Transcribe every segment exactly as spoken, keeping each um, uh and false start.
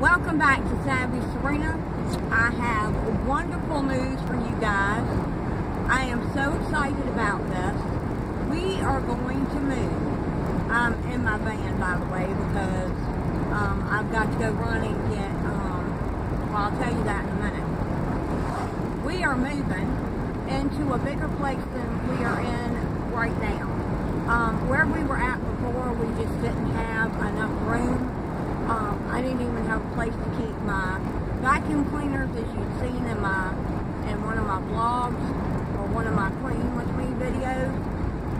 Welcome back to Savvy Serena. I have wonderful news for you guys. I am so excited about this. We are going to move. I'm in my van, by the way, because um, I've got to go run and get, um, well, I'll tell you that in a minute. We are moving into a bigger place than we are in right now. Um, where we were at before, we just didn't have enough room. Um, I didn't even have a place to keep my vacuum cleaners, as you've seen in my in one of my vlogs or one of my Clean With Me videos.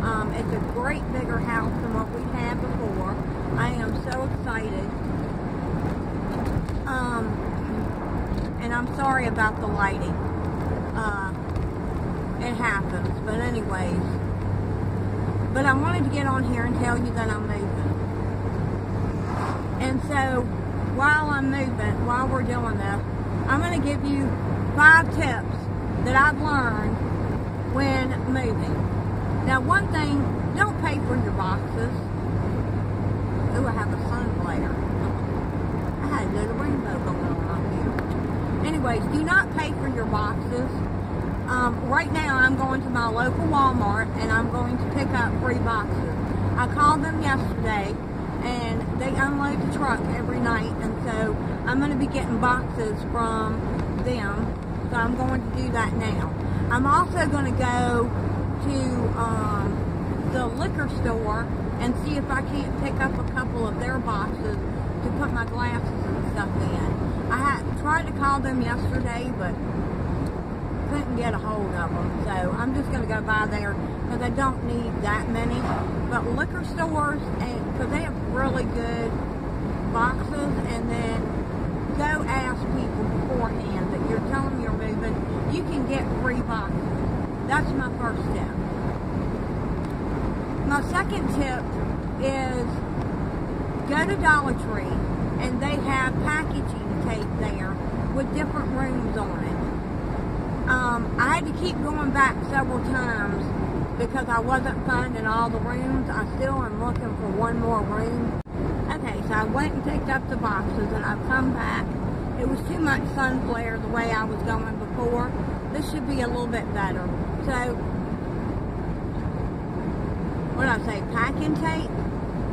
Um, it's a great bigger house than what we had before. I am so excited. Um, and I'm sorry about the lighting. Uh, it happens, but anyways. But I wanted to get on here and tell you that I'm moving. And so, while I'm moving, while we're doing this, I'm going to give you five tips that I've learned when moving. Now, one thing, don't pay for your boxes. Ooh, I have a sun flare. I had a little rainbow going on up here. Anyways, do not pay for your boxes. Um, right now, I'm going to my local Walmart, and I'm going to pick up free boxes. I called them yesterday, and they unload the truck every night, and so I'm going to be getting boxes from them, so I'm going to do that now. I'm also going to go to um, the liquor store and see if I can't pick up a couple of their boxes to put my glasses and stuff in. I had tried to call them yesterday, but couldn't get a hold of them, so I'm just going to go by there because I don't need that many. But liquor stores, and because they have really good boxes, and then go ask people beforehand that you're telling them you're moving, you can get free boxes. That's my first tip. My second tip is go to Dollar Tree, and they have packaging tape there with different rooms on it. Um, I had to keep going back several times because I wasn't finding all the rooms. I still am looking for one more room. Okay, so I went and picked up the boxes, and I've come back. It was too much sun flare the way I was going before. This should be a little bit better. So, what did I say, packing tape?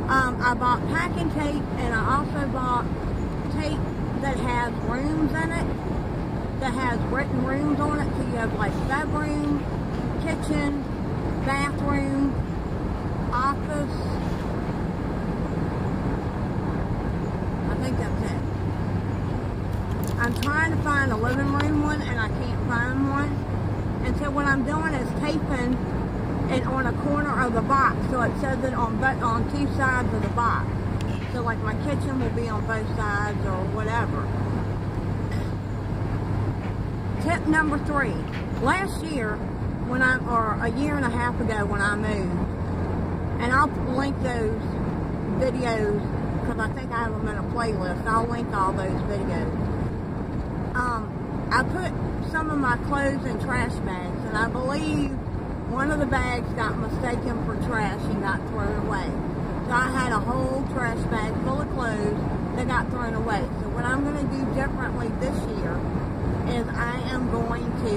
Um, I bought packing tape, and I also bought tape that has rooms in it, that has written rooms on it, so you have like bedroom, kitchen, bathroom, office. I think that's it. I'm trying to find a living room one, and I can't find one. And so what I'm doing is taping it on a corner of the box, so it says it on but on two sides of the box. So like my kitchen will be on both sides or whatever. Tip number three. Last year, when I, or a year and a half ago when I moved, and I'll link those videos because I think I have them in a playlist. I'll link all those videos. Um, I put some of my clothes in trash bags, and I believe one of the bags got mistaken for trash and got thrown away. So I had a whole trash bag full of clothes that got thrown away. So what I'm going to do differently this year is I am going to,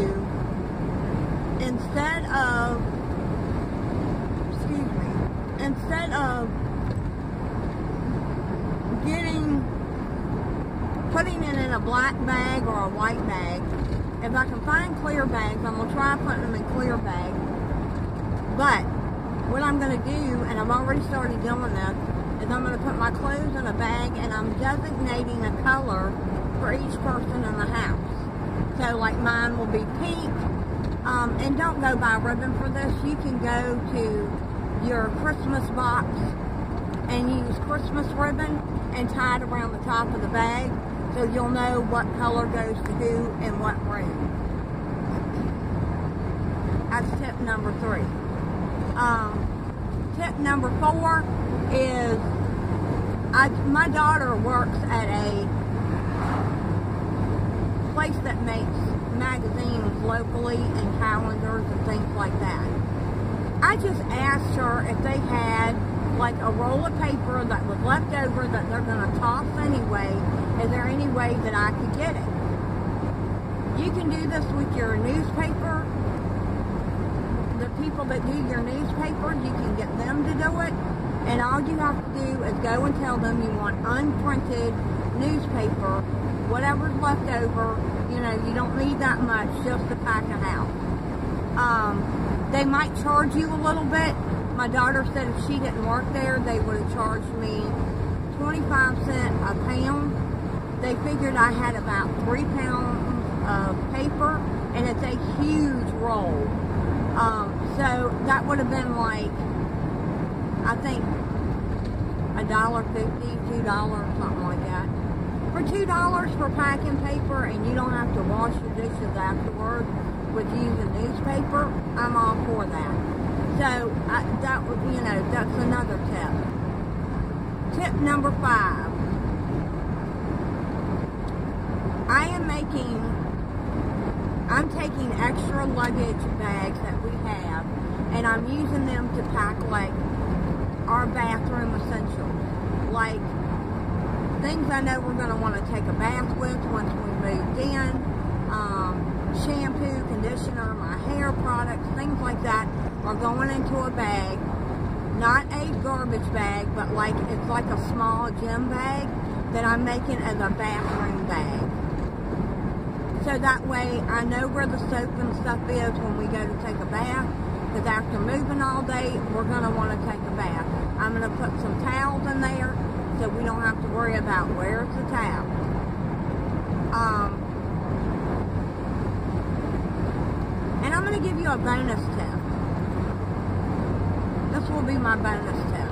instead of, excuse me, instead of getting, putting it in a black bag or a white bag, if I can find clear bags, I'm going to try putting them in clear bags. But what I'm going to do, and I've already started doing this, is I'm going to put my clothes in a bag, and I'm designating a color for each person in the house. So, like, mine will be pink. Um, and don't go buy ribbon for this. You can go to your Christmas box and use Christmas ribbon and tie it around the top of the bag, so you'll know what color goes to who and what room. That's tip number three. Um, tip number four is I, my daughter works at a place that makes magazines locally and calendars and things like that. I just asked her if they had like a roll of paper that was left over that they're going to toss anyway. Is there any way that I could get it. You can do this with your newspaper. The people that do your newspaper, you can get them to do it. And all you have to do is go and tell them you want unprinted newspaper, whatever's left over. You know, you don't need that much just to pack it out. Um, they might charge you a little bit. My daughter said if she didn't work there, they would have charged me twenty-five cents a pound. They figured I had about three pounds of paper, and it's a huge roll. Um, so that would have been like, I think, a dollar fifty, two dollars, something like that. For two dollars for packing paper, and you don't have to wash your dishes afterwards with using newspaper. I'm all for that. So I, that would, you know, that's another tip. Tip number five. I am making, I'm taking extra luggage bags that we have, and I'm using them to pack like our bathroom essentials, like things I know we're going to want to take a bath with once we moved in, um, shampoo, conditioner, my hair products, things like that are going into a bag, not a garbage bag, but like it's like a small gym bag that I'm making as a bathroom bag. So that way I know where the soap and stuff is when we go to take a bath, because after moving all day, we're going to want to take a bath. I'm going to put some towels in there so we don't have to worry about where's the towel. Um, and I'm going to give you a bonus tip. This will be my bonus tip.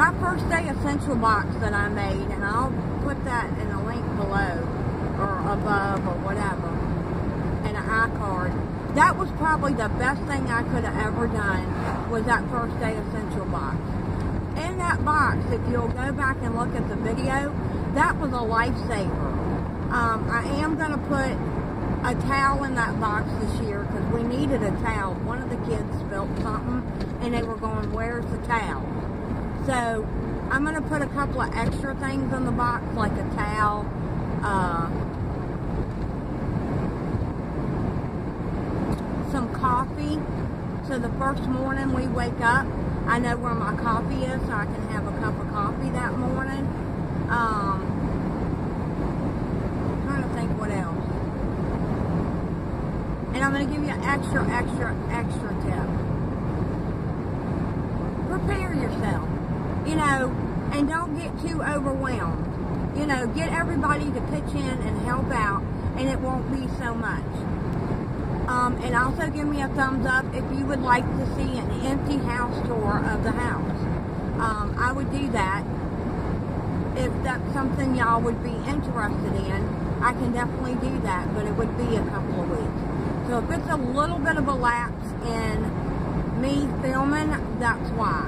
My first day essential box that I made, and I'll put that in a link below or above or whatever, and an I card. That was probably the best thing I could have ever done, was that first day essential box. In that box, if you'll go back and look at the video, that was a lifesaver. Um, I am going to put a towel in that box this year because we needed a towel. One of the kids spilled something and they were going, where's the towel? So I'm going to put a couple of extra things in the box, like a towel, uh, some coffee. So the first morning we wake up, I know where my coffee is, so I can have a cup of coffee that morning. Um, I'm trying to think what else. And I'm going to give you an extra, extra, extra tip. Prepare yourself, you know, and don't get too overwhelmed. You know, get everybody to pitch in and help out, and it won't be so much. Um, and also give me a thumbs up if you would like to see an empty house tour of the house. Um, I would do that. If that's something y'all would be interested in, I can definitely do that, but it would be a couple of weeks. So if it's a little bit of a lapse in me filming, that's why.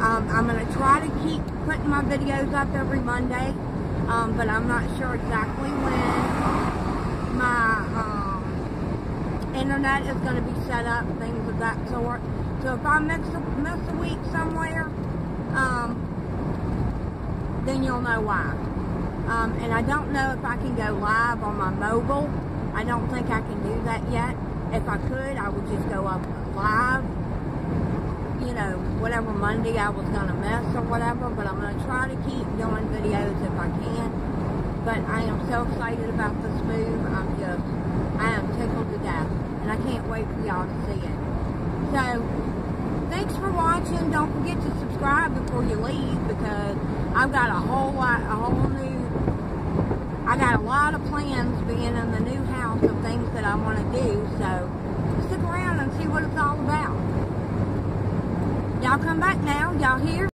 Um, I'm going to try to keep putting my videos up every Monday, um, but I'm not sure exactly when my... Um, internet is going to be set up, things of that sort. So if I miss a, miss a week somewhere, um, then you'll know why. Um, and I don't know if I can go live on my mobile. I don't think I can do that yet. If I could, I would just go up live, you know, whatever Monday I was going to miss or whatever, but I'm going to try to keep doing videos if I can. But I am so excited about this move. I'm just, I am tickled to death. And I can't wait for y'all to see it. So, thanks for watching. Don't forget to subscribe before you leave, because I've got a whole lot, a whole new, I got a lot of plans being in the new house of things that I want to do. So, stick around and see what it's all about. Y'all come back now. Y'all here?